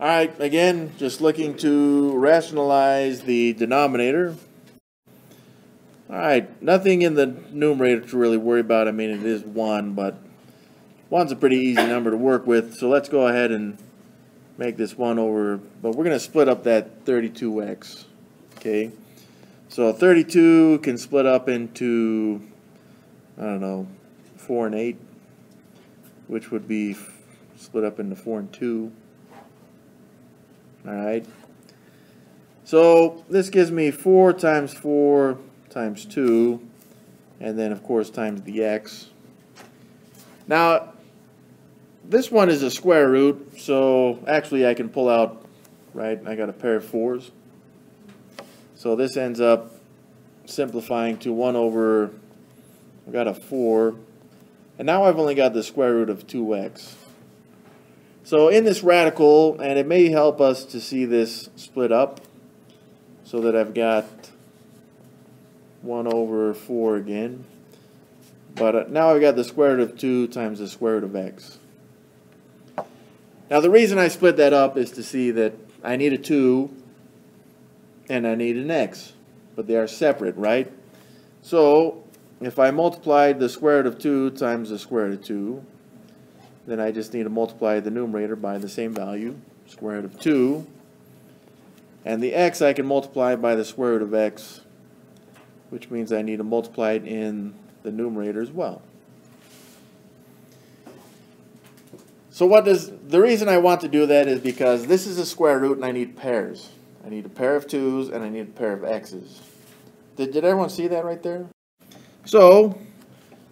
All right, again, just looking to rationalize the denominator. All right, nothing in the numerator to really worry about. I mean, it is 1, but 1's a pretty easy number to work with. So let's go ahead and make this 1 over, but we're going to split up that 32x. Okay, so 32 can split up into, I don't know, 4 and 8, which would be split up into 4 and 2. Alright, so this gives me 4 times 4 times 2, and then of course times the x. Now this one is a square root, so actually I can pull out, right, I got a pair of 4's. So this ends up simplifying to 1 over, I got a 4, and now I've only got the square root of 2x. So in this radical, and it may help us to see this split up, so that I've got 1 over 4 again. But now I've got the square root of 2 times the square root of x. Now the reason I split that up is to see that I need a 2 and I need an x. But they are separate, right? So if I multiplied the square root of 2 times the square root of 2, then I just need to multiply the numerator by the same value, square root of 2. And the x I can multiply by the square root of x, which means I need to multiply it in the numerator as well. So the reason I want to do that is because this is a square root and I need pairs. I need a pair of 2's and I need a pair of x's. Did everyone see that right there? So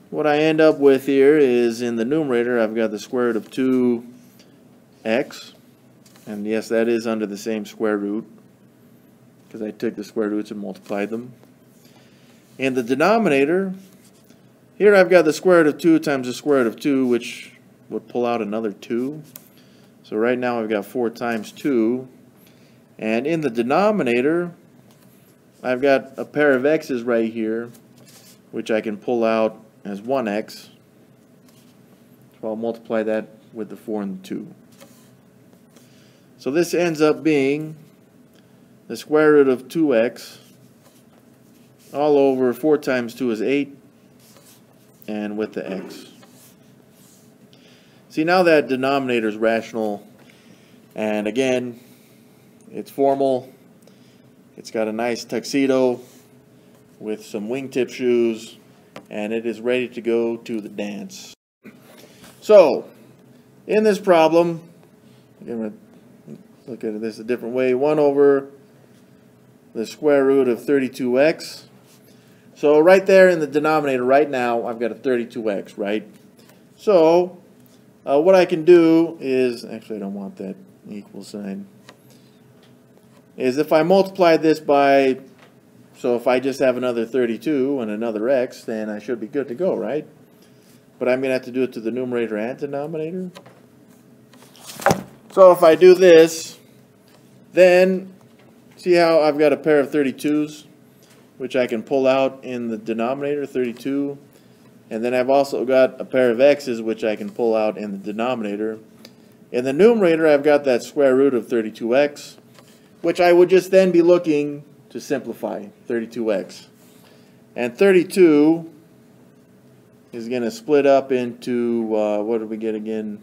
what I end up with here is, in the numerator, I've got the square root of 2x. And yes, that is under the same square root, because I took the square roots and multiplied them. In the denominator, here I've got the square root of 2 times the square root of 2, which would pull out another 2. So right now I've got 4 times 2. And in the denominator, I've got a pair of x's right here, which I can pull out as 1x, so I'll multiply that with the 4 and the 2. So this ends up being the square root of 2x all over 4 times 2 is 8, and with the x. See, now that denominator is rational, and again, it's formal, it's got a nice tuxedo with some wingtip shoes, and it is ready to go to the dance. So, in this problem, I'm going to look at this a different way. 1 over the square root of 32x. So right there in the denominator right now, I've got a 32x, right? So, what I can do is, actually I don't want that equal sign, is if I multiply this by, so if I just have another 32 and another x, then I should be good to go, right? But I'm going to have to do it to the numerator and denominator. So if I do this, then see how I've got a pair of 32's, which I can pull out in the denominator, 32. And then I've also got a pair of x's, which I can pull out in the denominator. In the numerator, I've got that square root of 32x, which I would just then be looking to simplify, 32x. And 32 is going to split up into, what did we get again?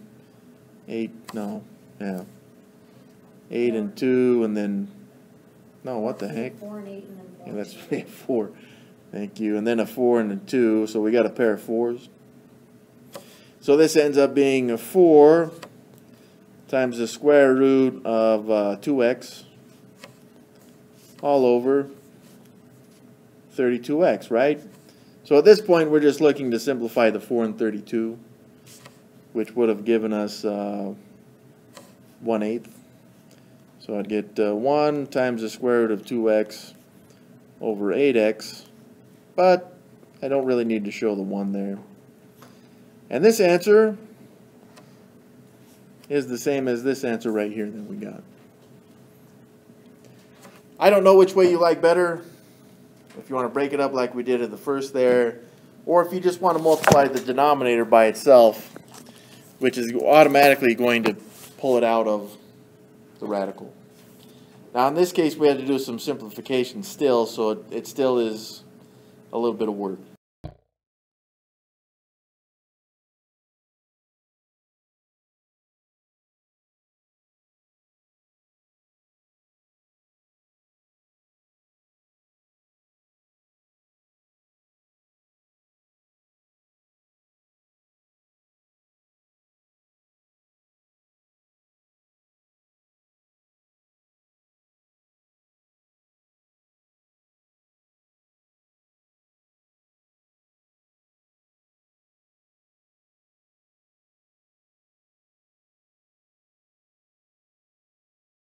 8 and 2, and then, no, what the heck? 4 and 8 and then 4. Yeah, that's 4. Thank you. And then a 4 and a 2, so we got a pair of 4's. So this ends up being a 4 times the square root of 2x. All over 32x, right? So at this point, we're just looking to simplify the 4 and 32, which would have given us 1/8. So I'd get 1 times the square root of 2x over 8x, but I don't really need to show the 1 there. And this answer is the same as this answer right here that we got. I don't know which way you like better, if you want to break it up like we did at the first there, or if you just want to multiply the denominator by itself, which is automatically going to pull it out of the radical. Now in this case we had to do some simplification still, so it still is a little bit of work.